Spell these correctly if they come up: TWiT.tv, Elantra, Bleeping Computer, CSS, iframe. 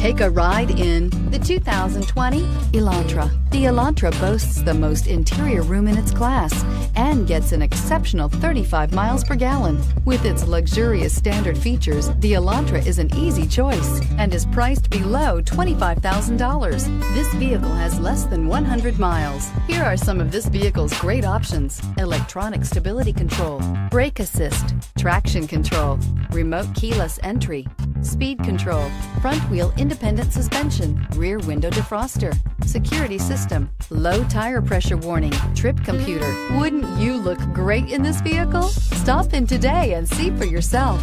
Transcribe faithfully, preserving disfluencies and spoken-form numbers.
Take a ride in the two thousand twenty Elantra. The Elantra boasts the most interior room in its class and gets an exceptional thirty-five miles per gallon. With its luxurious standard features, the Elantra is an easy choice and is priced below twenty-five thousand dollars. This vehicle has less than one hundred miles. Here are some of this vehicle's great options: electronic stability control, brake assist, traction control, remote keyless entry, speed control, front wheel independent suspension, rear window defroster, security system, low tire pressure warning, trip computer. Wouldn't you look great in this vehicle? Stop in today and see for yourself.